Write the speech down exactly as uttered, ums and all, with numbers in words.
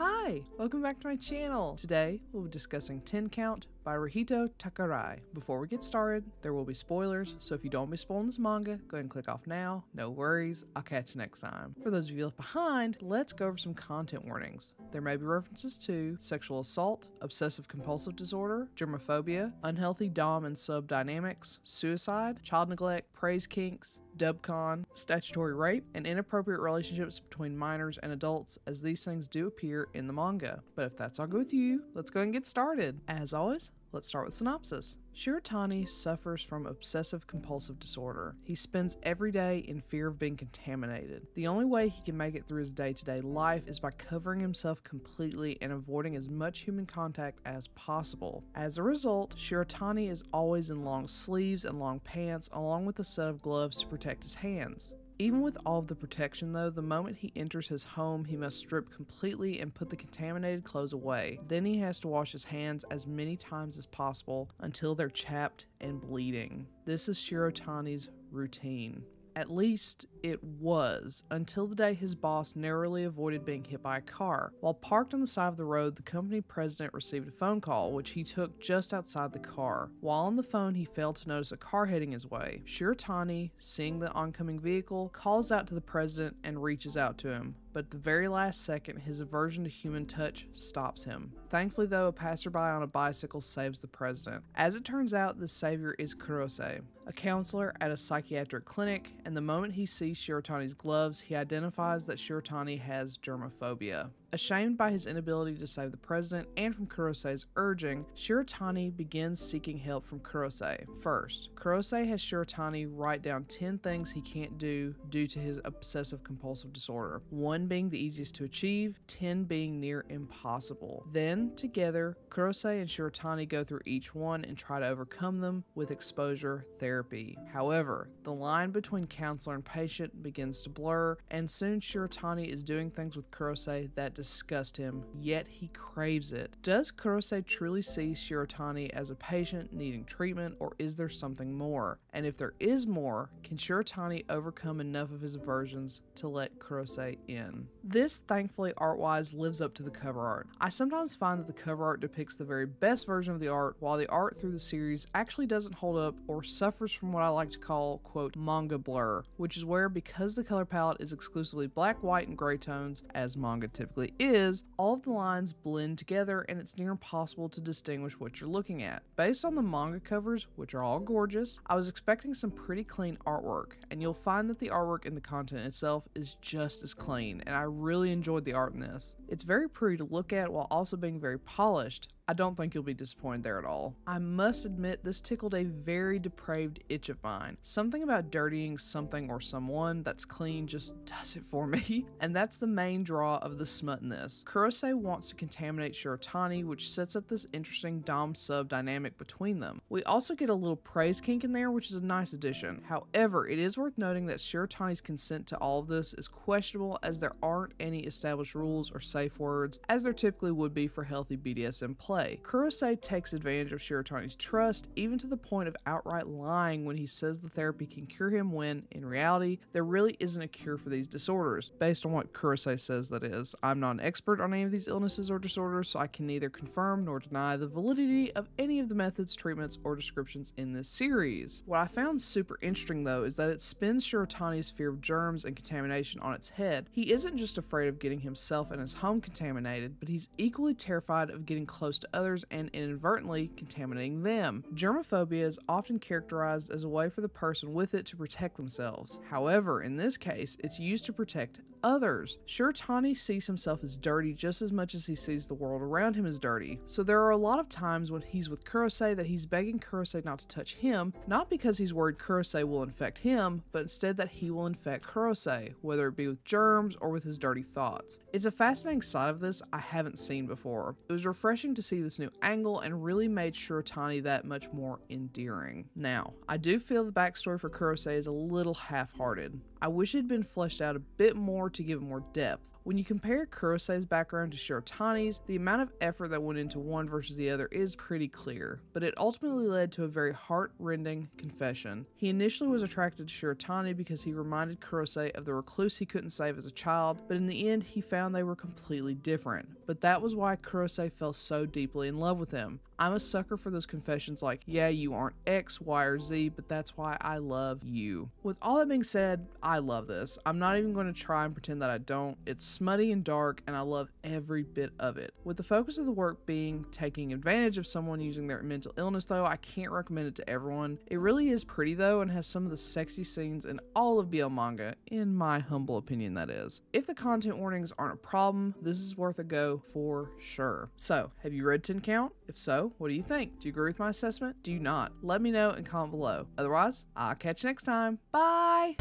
Hi! Welcome back to my channel! Today, we'll be discussing Ten Count by Rihito Takarai. Before we get started, there will be spoilers, so if you don't be spoiling this manga, go ahead and click off now. No worries, I'll catch you next time. For those of you left behind, let's go over some content warnings. There may be references to sexual assault, obsessive compulsive disorder, germophobia, unhealthy dom and sub dynamics, suicide, child neglect, praise kinks, dubcon, statutory rape, and inappropriate relationships between minors and adults, as these things do appear in the manga. But if that's all good with you, let's go and get started. As always, let's start with synopsis. Shirotani suffers from obsessive compulsive disorder. He spends every day in fear of being contaminated. The only way he can make it through his day-to-day life is by covering himself completely and avoiding as much human contact as possible. As a result, Shirotani is always in long sleeves and long pants, along with a set of gloves to protect his hands. Even with all of the protection though, the moment he enters his home, he must strip completely and put the contaminated clothes away. Then he has to wash his hands as many times as possible until they're chapped and bleeding. This is Shirotani's routine. At least it was, until the day his boss narrowly avoided being hit by a car. While parked on the side of the road, the company president received a phone call, which he took just outside the car. While on the phone, he failed to notice a car heading his way. Shirotani, seeing the oncoming vehicle, calls out to the president and reaches out to him. But at the very last second, his aversion to human touch stops him. Thankfully though, a passerby on a bicycle saves the president. As it turns out, the savior is Kurose, a counselor at a psychiatric clinic, and the moment he sees Shirotani's gloves, he identifies that Shirotani has germophobia. Ashamed by his inability to save the president and from Kurose's urging, Shirotani begins seeking help from Kurose. First, Kurose has Shirotani write down ten things he can't do due to his obsessive compulsive disorder, one being the easiest to achieve, ten being near impossible. Then, together, Kurose and Shirotani go through each one and try to overcome them with exposure therapy. However, the line between counselor and patient begins to blur, and soon Shirotani is doing things with Kurose that disgust him, yet he craves it. Does Kurose truly see Shirotani as a patient needing treatment, or is there something more? And if there is more, can Shirotani overcome enough of his aversions to let Kurose in? This, thankfully, art-wise, lives up to the cover art. I sometimes find that the cover art depicts the very best version of the art, while the art through the series actually doesn't hold up or suffers from what I like to call, quote, manga blur, which is where, because the color palette is exclusively black, white, and gray tones, as manga typically is, all of the lines blend together and it's near impossible to distinguish what you're looking at. Based on the manga covers, which are all gorgeous, I was expecting some pretty clean artwork, and you'll find that the artwork in the content itself is just as clean, and I really enjoyed the art in this. It's very pretty to look at while also being very polished. I don't think you'll be disappointed there at all. I must admit, this tickled a very depraved itch of mine. Something about dirtying something or someone that's clean just does it for me. And that's the main draw of the smut in this. Kurose wants to contaminate Shirotani, which sets up this interesting dom-sub dynamic between them. We also get a little praise kink in there, which is a nice addition. However, it is worth noting that Shirotani's consent to all of this is questionable, as there aren't any established rules or safe words, as there typically would be for healthy B D S M play. Kurose takes advantage of Shirotani's trust, even to the point of outright lying when he says the therapy can cure him, when, in reality, there really isn't a cure for these disorders, based on what Kurose says that is. I'm not an expert on any of these illnesses or disorders, so I can neither confirm nor deny the validity of any of the methods, treatments, or descriptions in this series. What I found super interesting, though, is that it spins Shirotani's fear of germs and contamination on its head. He isn't just afraid of getting himself and his home contaminated, but he's equally terrified of getting close to others and inadvertently contaminating them. Germophobia is often characterized as a way for the person with it to protect themselves. However, in this case, it's used to protect others. Shirotani sees himself as dirty just as much as he sees the world around him as dirty. So there are a lot of times when he's with Kurose that he's begging Kurose not to touch him, not because he's worried Kurose will infect him, but instead that he will infect Kurose, whether it be with germs or with his dirty thoughts. It's a fascinating side of this I haven't seen before. It was refreshing to see this new angle and really made Shirotani that much more endearing. Now, I do feel the backstory for Kurose is a little half-hearted. I wish it had been fleshed out a bit more to give it more depth. When you compare Kurose's background to Shirotani's, the amount of effort that went into one versus the other is pretty clear, but it ultimately led to a very heart-rending confession. He initially was attracted to Shirotani because he reminded Kurose of the recluse he couldn't save as a child, but in the end he found they were completely different. But that was why Kurose fell so deeply in love with him. I'm a sucker for those confessions like, yeah, you aren't X, Y, or Z, but that's why I love you. With all that being said, I love this. I'm not even going to try and pretend that I don't. It's smutty and dark, and I love every bit of it. With the focus of the work being taking advantage of someone using their mental illness, though, I can't recommend it to everyone. It really is pretty, though, and has some of the sexy scenes in all of B L manga, in my humble opinion, that is. If the content warnings aren't a problem, this is worth a go for sure. So, have you read Ten Count? If so, what do you think? Do you agree with my assessment? Do you not? Let me know and comment below. Otherwise, I'll catch you next time. Bye!